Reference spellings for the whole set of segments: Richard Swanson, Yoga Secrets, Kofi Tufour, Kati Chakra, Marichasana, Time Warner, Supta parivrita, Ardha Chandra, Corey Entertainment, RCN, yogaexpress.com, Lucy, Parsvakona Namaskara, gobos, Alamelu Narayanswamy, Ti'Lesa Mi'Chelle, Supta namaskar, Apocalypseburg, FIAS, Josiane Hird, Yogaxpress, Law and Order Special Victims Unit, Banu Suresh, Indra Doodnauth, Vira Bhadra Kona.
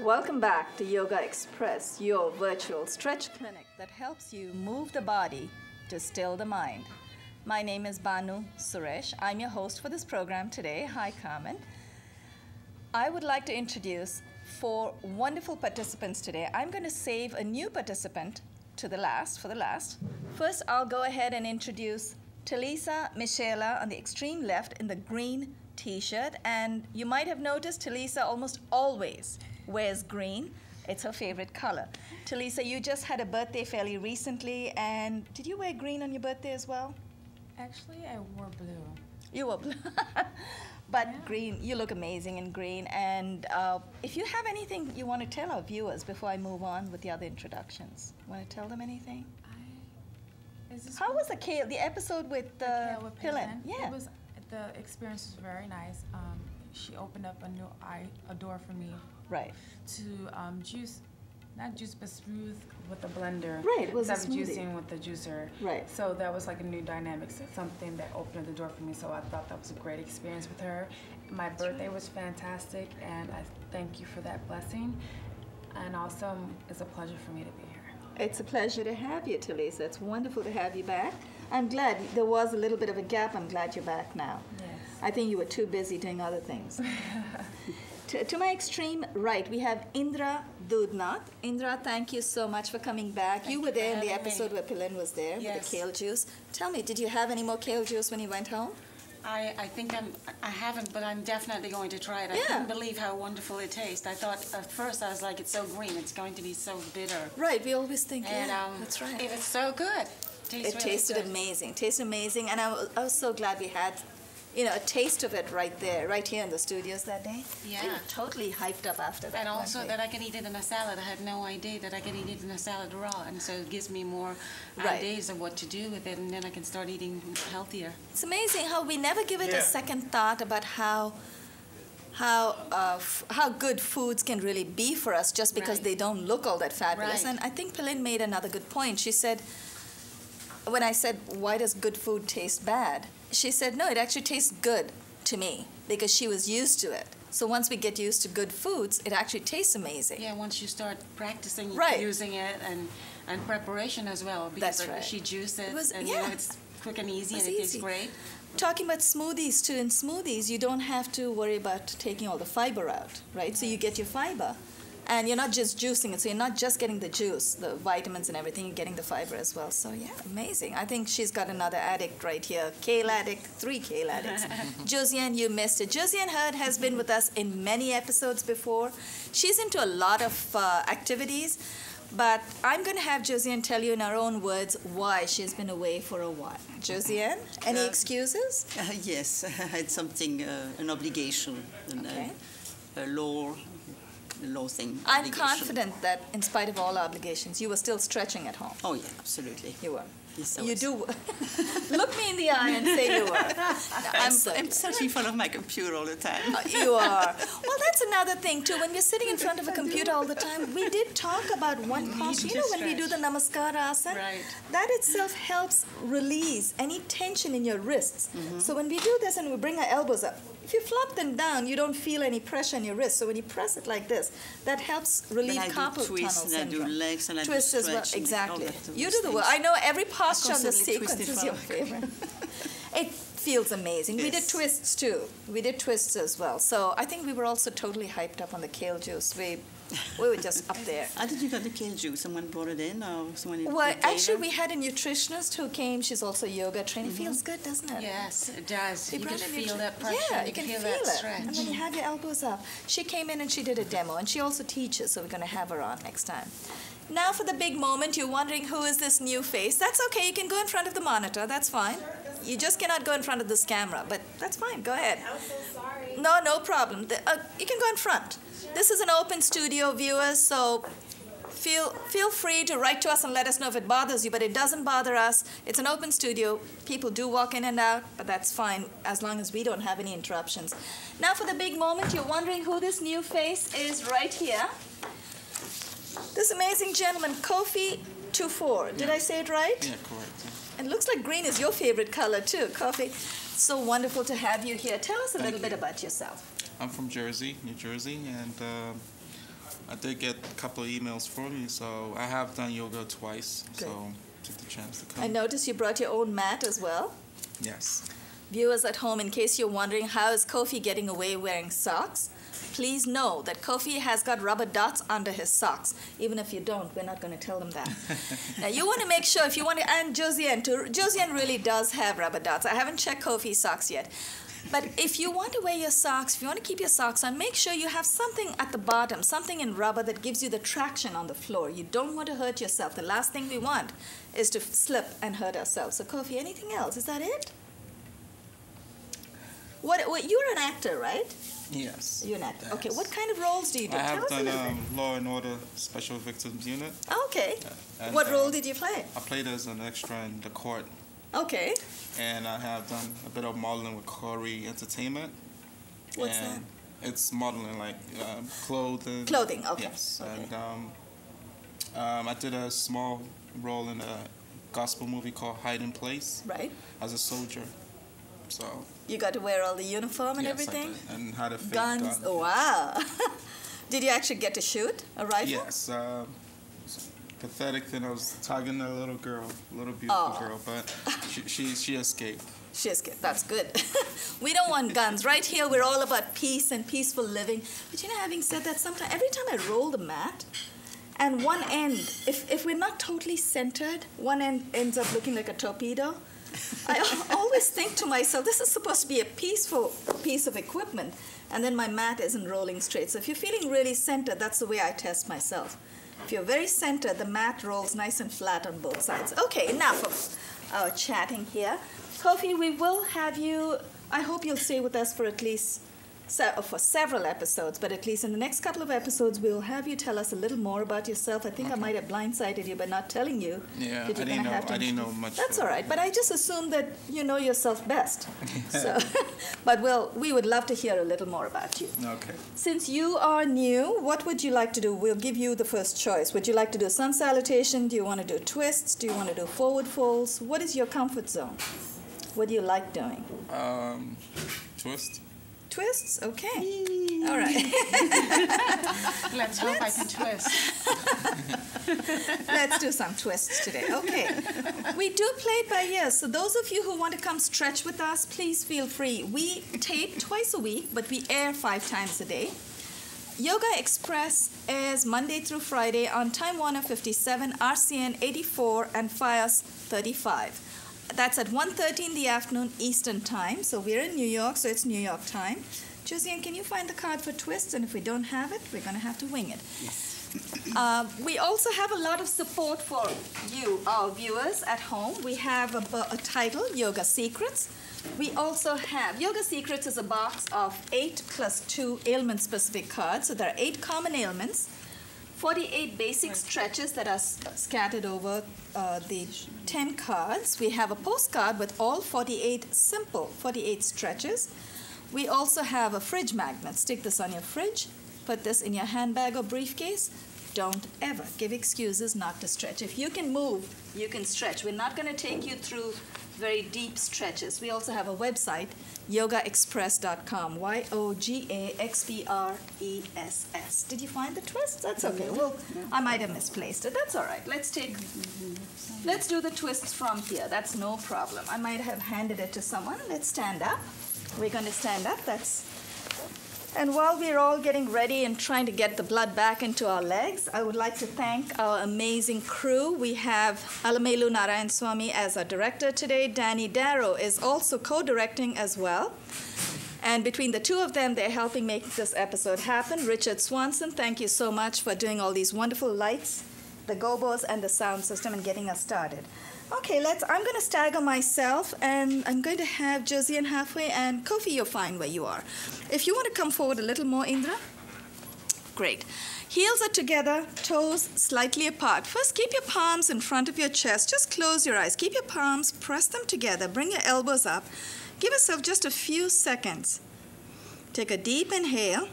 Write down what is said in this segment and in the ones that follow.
Welcome back to Yoga Express, your virtual stretch clinic that helps you move the body to still the mind. My name is Banu Suresh. I'm your host for this program today. Hi, Carmen. I would like to introduce four wonderful participants today. I'm going to save a new participant for the last. First, I'll go ahead and introduce Ti'Lesa Mi'Chelle on the extreme left in the green T-shirt. And you might have noticed Ti'Lesa almost always wears green. It's her favorite color. Ti'Lesa, you just had a birthday fairly recently, and did you wear green on your birthday as well? Actually, I wore blue. You wore blue. But yeah. Green, you look amazing in green. And if you have anything you want to tell our viewers before I move on with the other introductions, want to tell them anything? How was the episode with Pillen? Yeah. The experience was very nice. She opened up a door for me. Right. To smooth with the blender. Right, it was a smoothie. Instead of juicing with the juicer. Right. So that was like a new dynamic, something that opened the door for me. So I thought that was a great experience with her. My birthday was fantastic, and I thank you for that blessing. And also, it's a pleasure for me to be here. It's a pleasure to have you, Ti'Lesa. It's wonderful to have you back. I'm glad there was a little bit of a gap. I'm glad you're back now. Yes. I think you were too busy doing other things. To my extreme right, we have Indra Doodnauth. Indra, thank you so much for coming back. You were there in the episode where Pillen was there with the kale juice. Tell me, did you have any more kale juice when you went home? I haven't, but I'm definitely going to try it. I couldn't believe how wonderful it tastes. I thought at first, I was like, it's so green, it's going to be so bitter. Right, we always think, and, that's right. It was so good. It tasted amazing, and I was so glad we had a taste of it right here in the studios that day. Yeah. We were totally hyped up after that. And also that I can eat it in a salad. I had no idea that I could eat it in a salad raw, and so it gives me more ideas of what to do with it, and then I can start eating healthier. It's amazing how we never give it a second thought about how good foods can really be for us just because they don't look all that fabulous. Right. And I think Pillen made another good point. She said, when I said, why does good food taste bad? She said, no, it actually tastes good to me because she was used to it. So once we get used to good foods, it actually tastes amazing. Yeah, once you start practicing using it and preparation as well. Because she juiced it, it's quick and easy, and it tastes great. Talking about smoothies, too. In smoothies, you don't have to worry about taking all the fiber out, right? So you get your fiber. And you're not just juicing it, so you're not just getting the juice, the vitamins and everything, you're getting the fiber as well. So yeah, amazing. I think she's got another addict right here, kale addict, 3 kale addicts. Josiane, you missed it. Josiane Hird has been with us in many episodes before. She's into a lot of activities, but I'm going to have Josiane tell you in her own words why she's been away for a while. Josiane, any excuses? Yes, I had something, an obligation, a law. I'm confident that in spite of all obligations, you were still stretching at home. Oh, yeah, absolutely. You were. Yes, you do. Look me in the eye and say you were. I'm sitting in front of my computer all the time. You are. Well, that's another thing, too. When we're sitting in front of a computer all the time, we did talk about one posture. You know, when we do the Namaskarasana, that itself helps release any tension in your wrists. Mm-hmm. So when we do this and we bring our elbows up, if you flop them down, you don't feel any pressure in your wrist. So when you press it like this, that helps relieve carpal tunnel syndrome. And I do legs and I do stretch as well. Exactly. You do the work. I know every posture on the sequence is your favorite. It feels amazing. Yes. We did twists too. We did twists as well. So I think we were also totally hyped up on the kale juice. We were just up there. How did you get the kale juice? Someone brought it in, or someone? Well, actually, we had a nutritionist who came. She's also yoga trained. Mm-hmm. It feels good, doesn't it? Yes, it does. You can feel that pressure. Yeah, you can feel that stretch. And then you have your elbows up. She came in and she did a demo, and she also teaches. So we're going to have her on next time. Now for the big moment, you're wondering who is this new face. That's okay, you can go in front of the monitor, that's fine. You just cannot go in front of this camera, but that's fine, go ahead. I'm so sorry. No, no problem. You can go in front. Sure. This is an open studio, viewers, so feel free to write to us and let us know if it bothers you, but it doesn't bother us. It's an open studio. People do walk in and out, but that's fine as long as we don't have any interruptions. Now for the big moment, you're wondering who this new face is right here. This amazing gentleman, Kofi Tufour. Did I say it right? Yeah, correct. And it looks like green is your favorite color too, Kofi. So wonderful to have you here. Tell us a little bit about yourself. I'm from Jersey, New Jersey, and I did get a couple of emails from you, so I have done yoga twice. Good. So took the chance to come. I noticed you brought your own mat as well. Yes. Viewers at home, in case you're wondering how is Kofi getting away wearing socks, please know that Kofi has got rubber dots under his socks. Even if you don't, we're not going to tell them that. Now, you want to make sure, if you want to, and Josiane really does have rubber dots. I haven't checked Kofi's socks yet. But if you want to wear your socks, if you want to keep your socks on, make sure you have something at the bottom, something in rubber that gives you the traction on the floor. You don't want to hurt yourself. The last thing we want is to slip and hurt ourselves. So, Kofi, anything else? Is that it? What you're an actor, right? Yes. You're an actor. Yes. Okay, what kind of roles do you do? I have done Law and Order Special Victims Unit. Okay. What role did you play? I played as an extra in the court. Okay. And I have done a bit of modeling with Corey Entertainment. What's that? It's modeling, like clothing. Clothing, okay. Yes. Okay. And I did a small role in a gospel movie called Hide in Place. Right. As a soldier. So you got to wear all the uniform and everything? Yes, I did. And had a fake gun. Guns. Oh, wow. Did you actually get to shoot a rifle? Yes. Pathetic thing. I was targeting a little girl, little beautiful girl, but she escaped. She escaped. That's good. We don't want guns. Right here, we're all about peace and peaceful living. But you know, having said that, sometimes every time I roll the mat, and one end, if we're not totally centered, one end ends up looking like a torpedo. I always think to myself, this is supposed to be a peaceful piece of equipment, and then my mat isn't rolling straight. So if you're feeling really centered, that's the way I test myself. If you're very centered, the mat rolls nice and flat on both sides. Okay, enough of our chatting here. Kofi, we will have you, I hope you'll stay with us for at least for several episodes, but at least in the next couple of episodes, we'll have you tell us a little more about yourself. I think I might have blindsided you by not telling you. Yeah, I didn't know much. That's all right, but I just assumed that you know yourself best. So, but we would love to hear a little more about you. Okay. Since you are new, what would you like to do? We'll give you the first choice. Would you like to do sun salutation? Do you want to do twists? Do you want to do forward folds? What is your comfort zone? What do you like doing? Twist. Twists? Okay. Yee. All right. Let's hope I can twist. Let's do some twists today. Okay. We do play it by ear, so those of you who want to come stretch with us, please feel free. We tape twice a week, but we air 5 times a day. Yoga Express airs Monday through Friday on Time Warner 57, RCN 84, and FIAS 35. That's at 1:30 in the afternoon Eastern Time. So we're in New York, so it's New York time. Josiane, can you find the card for twists? And if we don't have it, we're going to have to wing it. Yes. We also have a lot of support for you, our viewers at home. We have a title, Yoga Secrets. We also have, Yoga Secrets is a box of 8 plus 2 ailment-specific cards. So there are 8 common ailments. 48 basic stretches that are scattered over the 10 cards. We have a postcard with all 48 simple, 48 stretches. We also have a fridge magnet. Stick this on your fridge. Put this in your handbag or briefcase. Don't ever give excuses not to stretch. If you can move, you can stretch. We're not going to take you through very deep stretches. We also have a website, yogaexpress.com, YOGAXPRESS. Did you find the twist? That's okay. Well, I might have misplaced it. That's all right. Let's do the twists from here. That's no problem. I might have handed it to someone. Let's stand up. We're going to stand up. And while we're all getting ready and trying to get the blood back into our legs, I would like to thank our amazing crew. We have Alamelu Narayanswamy as our director today. Danny Darrow is also co-directing as well. And between the two of them, they're helping make this episode happen. Richard Swanson, thank you so much for doing all these wonderful lights the gobos and the sound system and getting us started. Okay, I'm going to stagger myself, and I'm going to have Josiane halfway, and Kofi, you're fine where you are. If you want to come forward a little more, Indra. Great. Heels are together, toes slightly apart. First, keep your palms in front of your chest. Just close your eyes. Keep your palms, press them together. Bring your elbows up. Give yourself just a few seconds. Take a deep inhale.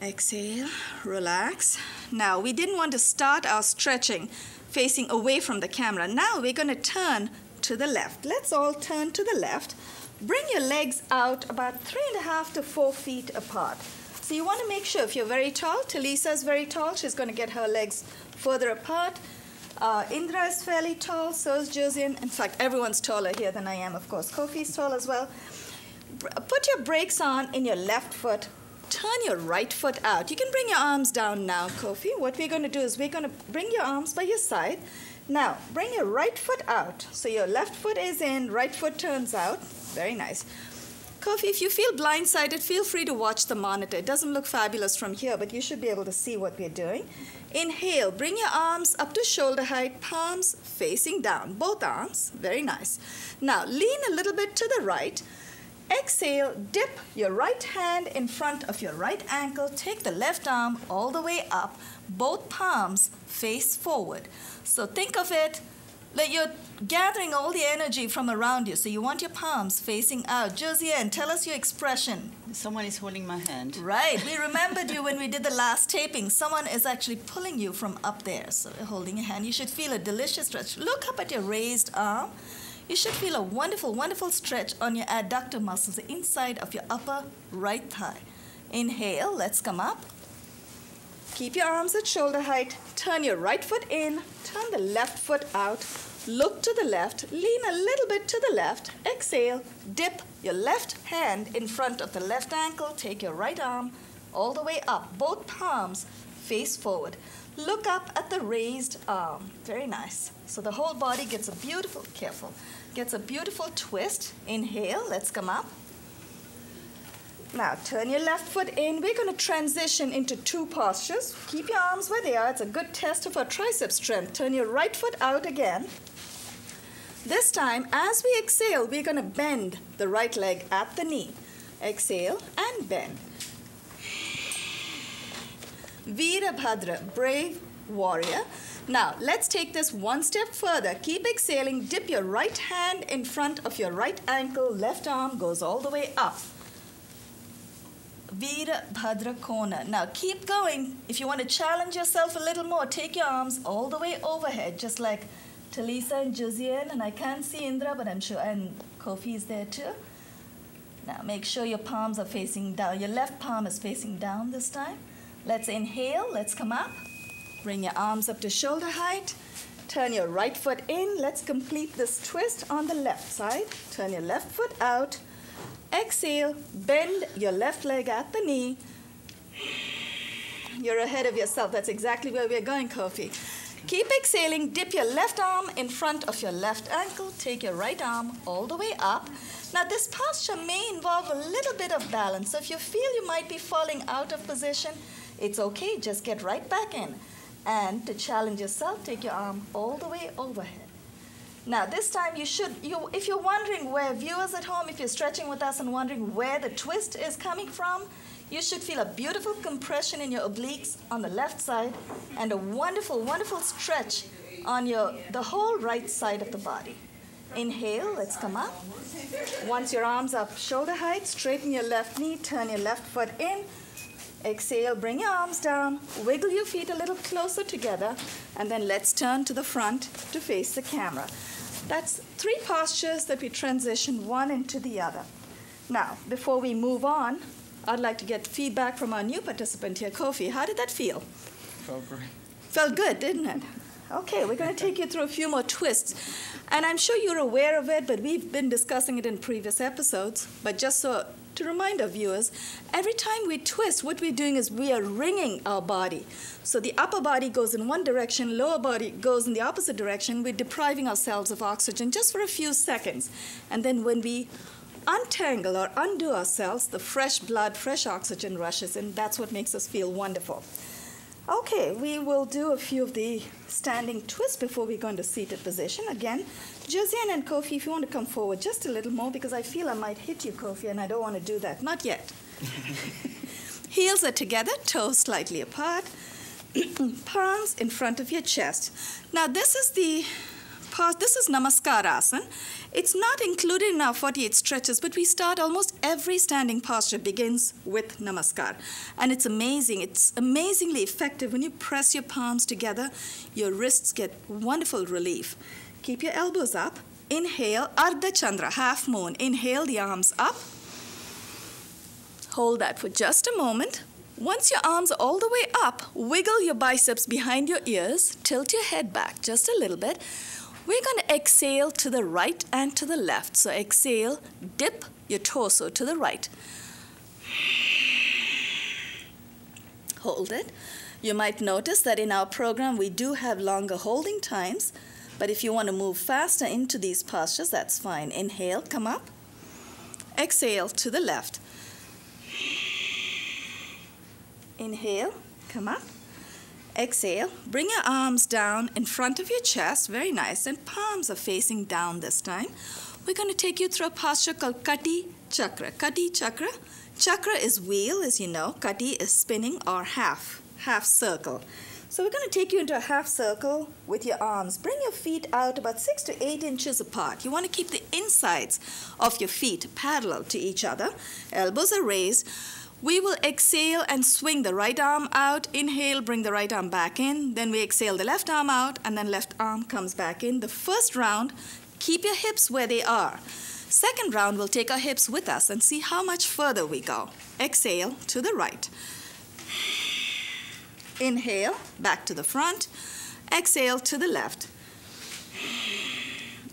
Exhale, relax. Now, we didn't want to start our stretching facing away from the camera. Now we're going to turn to the left. Let's all turn to the left. Bring your legs out about 3.5 to 4 feet apart. So you want to make sure if you're very tall, Ti'Lesa is very tall, she's going to get her legs further apart. Indra is fairly tall, so is Josiane. In fact, everyone's taller here than I am, of course. Kofi's tall as well. Put your brakes on in your left foot. Turn your right foot out. You can bring your arms down now, Kofi. What we're going to do is we're going to bring your arms by your side. Now, bring your right foot out. So your left foot is in, right foot turns out. Very nice. Kofi, if you feel blindsided, feel free to watch the monitor. It doesn't look fabulous from here, but you should be able to see what we're doing. Inhale. Bring your arms up to shoulder height, palms facing down. Both arms. Very nice. Now, lean a little bit to the right. Exhale, dip your right hand in front of your right ankle. Take the left arm all the way up. Both palms face forward. So think of it like you're gathering all the energy from around you. So you want your palms facing out. Josiane, tell us your expression. Someone is holding my hand. Right. We remembered you when we did the last taping. Someone is actually pulling you from up there. So they're holding your hand. You should feel a delicious stretch. Look up at your raised arm. You should feel a wonderful, wonderful stretch on your adductor muscles, the inside of your upper right thigh. Inhale, let's come up. Keep your arms at shoulder height. Turn your right foot in. Turn the left foot out. Look to the left. Lean a little bit to the left. Exhale, dip your left hand in front of the left ankle. Take your right arm all the way up. Both palms face forward. Look up at the raised arm. Very nice. So the whole body gets a beautiful, careful, gets a beautiful twist. Inhale, let's come up. Now turn your left foot in. We're going to transition into two postures. Keep your arms where they are. It's a good test of our tricep strength. Turn your right foot out again. This time, as we exhale, we're going to bend the right leg at the knee. Exhale and bend. Vira Bhadra, brave warrior. Now, let's take this one step further. Keep exhaling. Dip your right hand in front of your right ankle. Left arm goes all the way up. Vira Bhadra Kona. Now, keep going. If you want to challenge yourself a little more, take your arms all the way overhead, just like Ti'Lesa and Josiane. And I can't see Indra, but I'm sure, and Kofi is there too. Now, make sure your palms are facing down. Your left palm is facing down this time. Let's inhale, let's come up. Bring your arms up to shoulder height. Turn your right foot in. Let's complete this twist on the left side. Turn your left foot out. Exhale, bend your left leg at the knee. You're ahead of yourself. That's exactly where we're going, Kofi. Keep exhaling. Dip your left arm in front of your left ankle. Take your right arm all the way up. Now, this posture may involve a little bit of balance. So if you feel you might be falling out of position, it's okay, just get right back in. And to challenge yourself, take your arm all the way overhead. Now this time you should, if you're wondering where, viewers at home, if you're stretching with us and wondering where the twist is coming from, you should feel a beautiful compression in your obliques on the left side and a wonderful, wonderful stretch on the whole right side of the body. Inhale, let's come up. Once your arms up shoulder height, straighten your left knee, turn your left foot in. Exhale, bring your arms down, wiggle your feet a little closer together, and then let's turn to the front to face the camera. That's three postures that we transition one into the other. Now, before we move on, I'd like to get feedback from our new participant here, Kofi. How did that feel? Felt great. Felt good, didn't it? Okay, we're going to take you through a few more twists. And I'm sure you're aware of it, but we've been discussing it in previous episodes. But just so to remind our viewers, every time we twist, what we're doing is we are wringing our body. So the upper body goes in one direction, lower body goes in the opposite direction. We're depriving ourselves of oxygen just for a few seconds. And then when we untangle or undo ourselves, the fresh blood, fresh oxygen rushes in. That's what makes us feel wonderful. Okay, we will do a few of the standing twists before we go into seated position. Again, Josiane and Kofi, if you want to come forward just a little more, because I feel I might hit you, Kofi, and I don't want to do that. Not yet. Heels are together, toes slightly apart, palms in front of your chest. Now, this is the part, this is Namaskarasana. It's not included in our 48 stretches, but we start almost every standing posture begins with Namaskar. And it's amazing. It's amazingly effective. When you press your palms together, your wrists get wonderful relief. Keep your elbows up. Inhale, Ardha Chandra, half moon. Inhale the arms up. Hold that for just a moment. Once your arms are all the way up, wiggle your biceps behind your ears. Tilt your head back just a little bit. We're going to exhale to the right and to the left. So exhale, dip your torso to the right. Hold it. You might notice that in our program, we do have longer holding times. But if you want to move faster into these postures, that's fine. Inhale, come up. Exhale to the left. Inhale, come up. Exhale, bring your arms down in front of your chest, very nice, and palms are facing down this time. We're going to take you through a posture called Kati Chakra. Kati Chakra, chakra is wheel, as you know. Kati is spinning or half circle. So we're going to take you into a half circle with your arms. Bring your feet out about 6 to 8 inches apart. You want to keep the insides of your feet parallel to each other. Elbows are raised. We will exhale and swing the right arm out. Inhale, bring the right arm back in. Then we exhale the left arm out, and then left arm comes back in. The first round, keep your hips where they are. Second round, we'll take our hips with us and see how much further we go. Exhale to the right. Inhale, back to the front. Exhale to the left.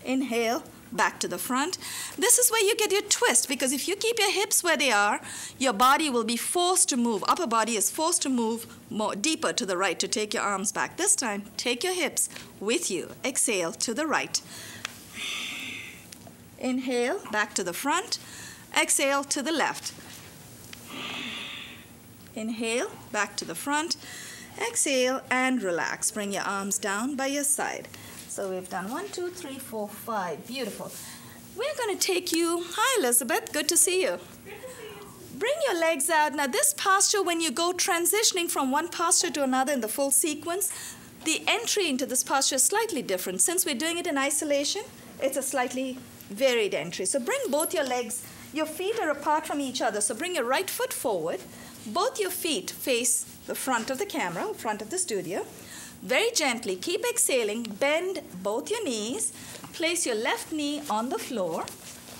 Inhale, back to the front. This is where you get your twist, because if you keep your hips where they are, your body will be forced to move. Upper body is forced to move more deeper to the right to take your arms back. This time, take your hips with you. Exhale to the right. Inhale, back to the front. Exhale to the left. Inhale, back to the front. Exhale and relax. Bring your arms down by your side. So we've done 1, 2, 3, 4, 5. Beautiful. We're going to take you. Hi, Elizabeth. Good to see you. Good to see you. Bring your legs out. Now, this posture, when you go transitioning from one posture to another in the full sequence, the entry into this posture is slightly different. Since we're doing it in isolation, it's a slightly varied entry. So bring both your legs. Your feet are apart from each other. So bring your right foot forward. Both your feet face the front of the camera, front of the studio. Very gently, keep exhaling, bend both your knees, place your left knee on the floor,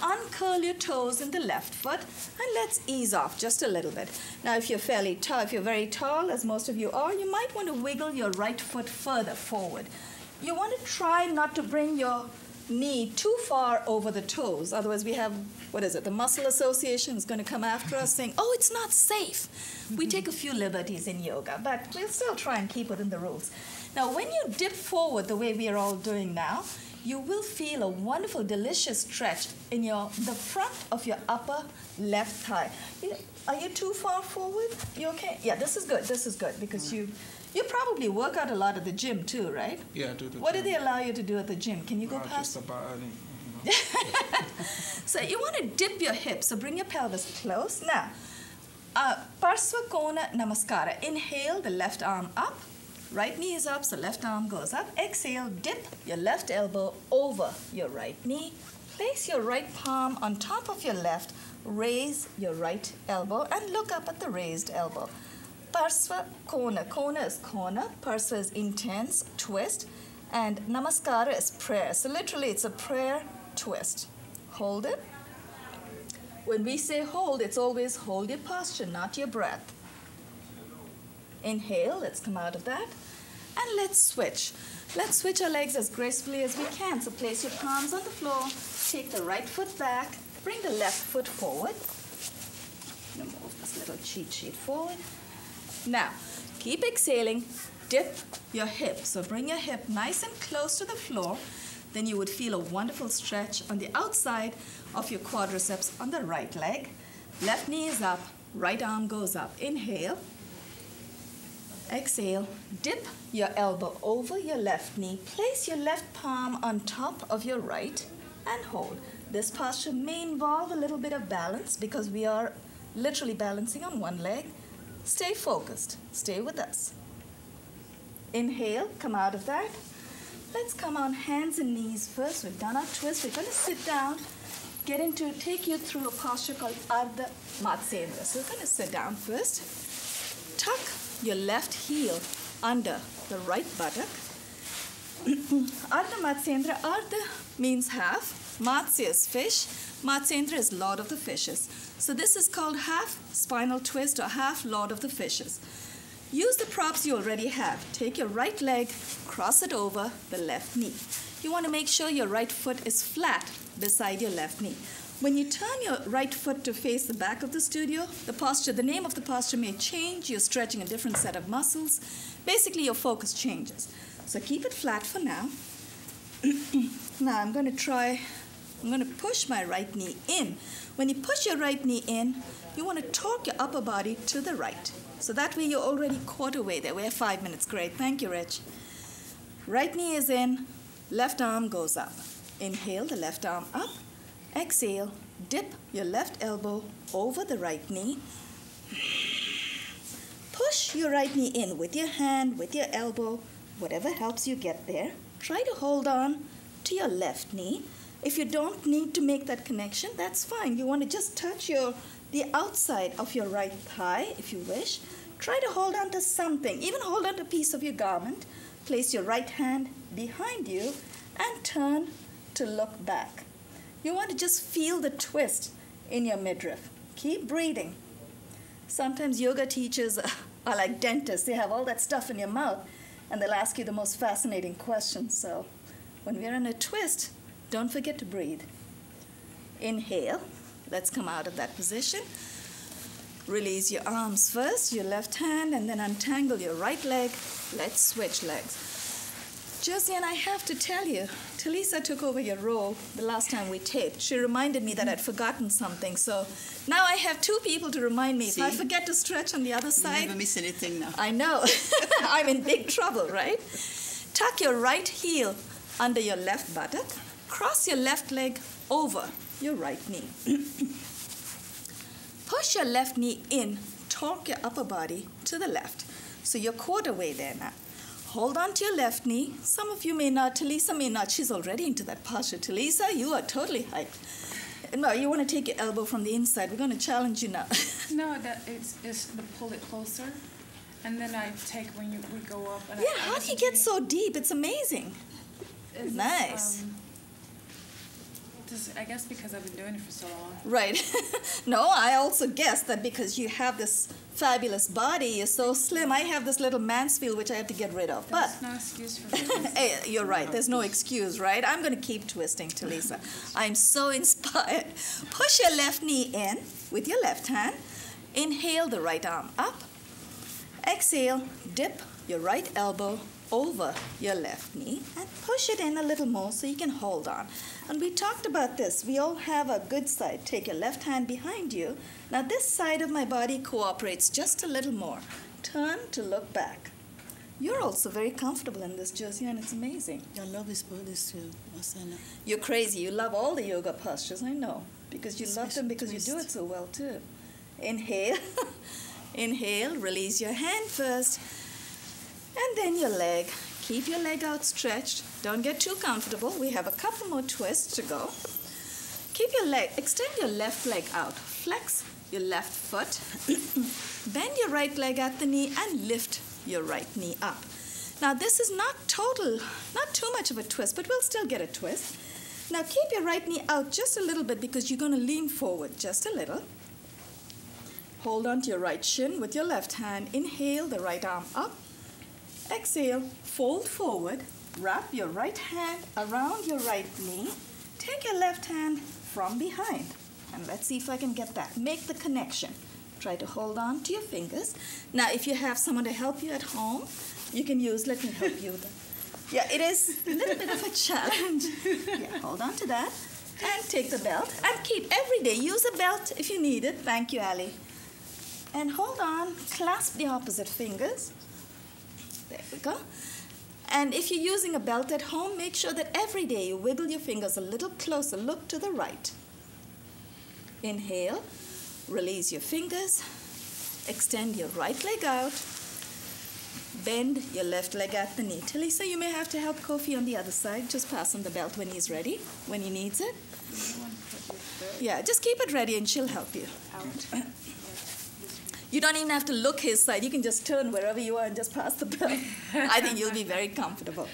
uncurl your toes in the left foot, and let's ease off just a little bit. Now, if you're fairly tall, if you're very tall, as most of you are, you might want to wiggle your right foot further forward. You want to try not to bring your knee too far over the toes, otherwise we have, what is it, the muscle association is going to come after us saying, oh, it's not safe. We take a few liberties in yoga, but we'll still try and keep within the rules. Now, when you dip forward the way we are all doing now, you will feel a wonderful, delicious stretch in the front of your upper left thigh. Are you too far forward? You okay? Yeah, this is good. This is good, because you probably work out a lot at the gym too, right? Yeah, I do. What do they allow you to do at the gym? Can you go past? Just about, So you want to dip your hips, so bring your pelvis close. Now, Parsvakona Namaskara. Inhale, the left arm up. Right knee is up, so left arm goes up. Exhale, dip your left elbow over your right knee. Place your right palm on top of your left. Raise your right elbow and look up at the raised elbow. Parsva Kona. Kona is corner. Parsva is intense, twist. And Namaskara is prayer. So literally, it's a prayer twist. Hold it. When we say hold, it's always hold your posture, not your breath. Inhale, let's come out of that. And let's switch. Let's switch our legs as gracefully as we can. So place your palms on the floor. Take the right foot back. Bring the left foot forward. I'm going to move this little cheat sheet forward. Now, keep exhaling. Dip your hip. So bring your hip nice and close to the floor. Then you would feel a wonderful stretch on the outside of your quadriceps on the right leg. Left knee is up. Right arm goes up. Inhale. exhale, dip your elbow over your left knee, place your left palm on top of your right and hold. This posture may involve a little bit of balance because we are literally balancing on one leg. Stay focused, stay with us. Inhale, come out of that. Let's come on hands and knees first. We've done our twist. We're going to sit down, take you through a posture called Ardha Matsyendrasana. So we're going to sit down first. Tuck your left heel under the right buttock. Ardha Matsyendra, Ardha means half, Matsya is fish, Matsyendra is Lord of the Fishes. So this is called half spinal twist or half Lord of the Fishes. Use the props you already have. Take your right leg, cross it over the left knee. You want to make sure your right foot is flat beside your left knee. When you turn your right foot to face the back of the studio, the posture, the name of the posture may change. You're stretching a different set of muscles. Basically, your focus changes. So keep it flat for now. Now I'm going to push my right knee in. When you push your right knee in, you want to torque your upper body to the right. So that way you're already quarter way there. We have 5 minutes. Great. Thank you, Rich. Right knee is in. Left arm goes up. Inhale the left arm up. Exhale, dip your left elbow over the right knee. Push your right knee in with your hand, with your elbow, whatever helps you get there. Try to hold on to your left knee. If you don't need to make that connection, that's fine. You want to just touch the outside of your right thigh, if you wish. Try to hold on to something. Even hold on to a piece of your garment. Place your right hand behind you and turn to look back. You want to just feel the twist in your midriff. Keep breathing. Sometimes yoga teachers are like dentists. They have all that stuff in your mouth, and they'll ask you the most fascinating questions. So when we're in a twist, don't forget to breathe. Inhale. Let's come out of that position. Release your arms first, your left hand, and then untangle your right leg. Let's switch legs. Josiane, I have to tell you, Ti'Lesa took over your role the last time we taped. She reminded me that I'd forgotten something, so now I have two people to remind me. See? If I forget to stretch on the other side... You never miss anything now. I know. I'm in big trouble, right? Tuck your right heel under your left buttock. Cross your left leg over your right knee. Push your left knee in. Torque your upper body to the left. So you're quarter way there now. Hold on to your left knee. Some of you may not. Ti'Lesa may not. She's already into that posture. Ti'Lesa, you are totally hyped. No, you want to take your elbow from the inside. We're going to challenge you now. No, that it's the pull it closer, and then I take when we go up. And yeah, how do you get so deep? It's amazing. It's nice. I guess because I've been doing it for so long. Right. No, I also guess that because you have this fabulous body, you're so slim. I have this little Mansfield, which I have to get rid of. There's no excuse for this. Hey, you're right. There's no excuse, right? I'm going to keep twisting, Ti'Lesa. I'm so inspired. Push your left knee in with your left hand. Inhale the right arm up. Exhale, dip your right elbow over your left knee and push it in a little more so you can hold on. And we talked about this. We all have a good side. Take your left hand behind you. Now this side of my body cooperates just a little more. Turn to look back. You're also very comfortable in this, Josiane. It's amazing. I love this body too, Asana. You're crazy. You love all the yoga postures, I know, because you love them because twist. You do it so well too. Inhale. Inhale. Release your hand first. And then your leg. Keep your leg outstretched. Don't get too comfortable. We have a couple more twists to go. Keep your leg, extend your left leg out. Flex your left foot. Bend your right leg at the knee and lift your right knee up. Now this is not too much of a twist, but we'll still get a twist. Now keep your right knee out just a little bit because you're going to lean forward just a little. Hold on to your right shin with your left hand. Inhale the right arm up. Exhale, fold forward, wrap your right hand around your right knee, take your left hand from behind, and let's see if I can get that. Make the connection. Try to hold on to your fingers. Now, if you have someone to help you at home, you can use, let me help you. Yeah, it is a little bit of a challenge. Yeah, hold on to that, and take the belt, and keep every day. Use a belt if you need it. Thank you, Ali. And hold on, clasp the opposite fingers. There we go. And if you're using a belt at home, make sure that every day you wiggle your fingers a little closer. Look to the right. Inhale, release your fingers, extend your right leg out, bend your left leg at the knee. Ti'Lesa, you may have to help Kofi on the other side. Just pass him the belt when he's ready, when he needs it. Yeah, just keep it ready and she'll help you. You don't even have to look his side. You can just turn wherever you are and just pass the belt. I think you'll be very comfortable.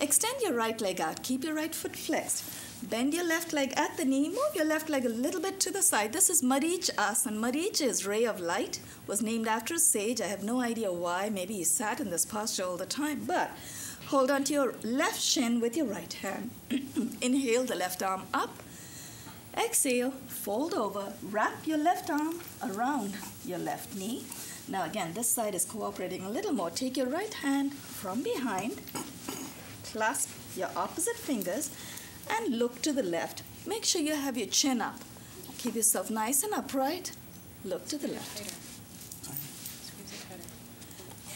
Extend your right leg out. Keep your right foot flexed. Bend your left leg at the knee. Move your left leg a little bit to the side. This is Marichasana. Marich is ray of light. Was named after a sage. I have no idea why. Maybe he sat in this posture all the time. But hold on to your left shin with your right hand. Inhale the left arm up. Exhale, fold over, wrap your left arm around your left knee. Now again, this side is cooperating a little more. Take your right hand from behind, clasp your opposite fingers, and look to the left. Make sure you have your chin up. Keep yourself nice and upright. Look to the left.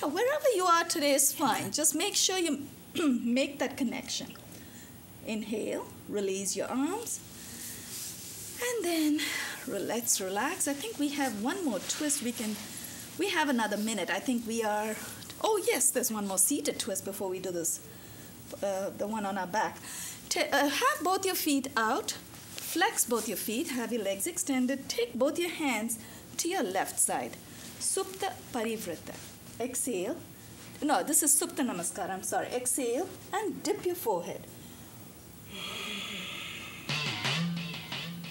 Yeah, wherever you are today is fine. Just make sure you make that connection. Inhale, release your arms. And then let's relax. I think we have one more twist. We have another minute. I think we are, oh yes, there's one more seated twist before we do this, the one on our back. Have both your feet out, flex both your feet, have your legs extended, take both your hands to your left side. Supta parivrita. Exhale. No, this is Supta namaskar, I'm sorry. Exhale and dip your forehead.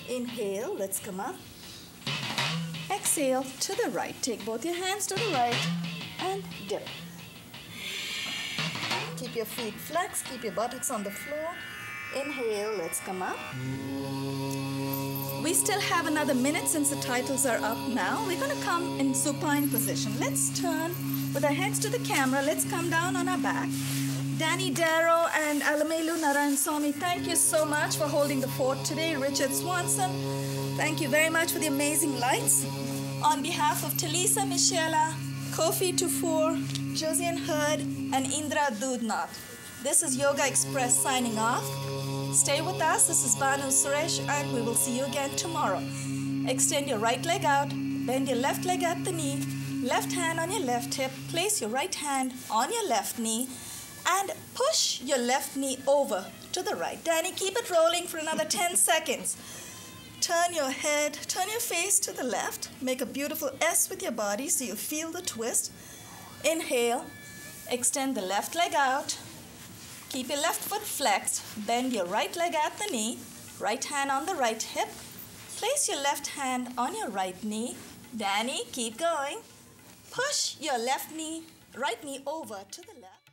Inhale, let's come up. Exhale to the right. Take both your hands to the right and dip. Keep your feet flexed, keep your buttocks on the floor. Inhale, let's come up. We still have another minute since the titles are up now. We're going to come in supine position. Let's turn with our heads to the camera. Let's come down on our back. Danny Darrow and Alamelu Narayanswamy, thank you so much for holding the fort today. Richard Swanson, thank you very much for the amazing lights. On behalf of Ti'Lesa Mi'Chelle, Kofi Tufour, Josiane Hird, and Indra Doodnauth, this is Yoga Express signing off. Stay with us. This is Banu Suresh, and we will see you again tomorrow. Extend your right leg out. Bend your left leg at the knee. Left hand on your left hip. Place your right hand on your left knee. And push your left knee over to the right. Danny, keep it rolling for another 10 seconds. Turn your head, turn your face to the left. Make a beautiful S with your body so you feel the twist. Inhale, extend the left leg out. Keep your left foot flexed. Bend your right leg at the knee. Right hand on the right hip. Place your left hand on your right knee. Danny, keep going. Push your left knee, right knee over to the left.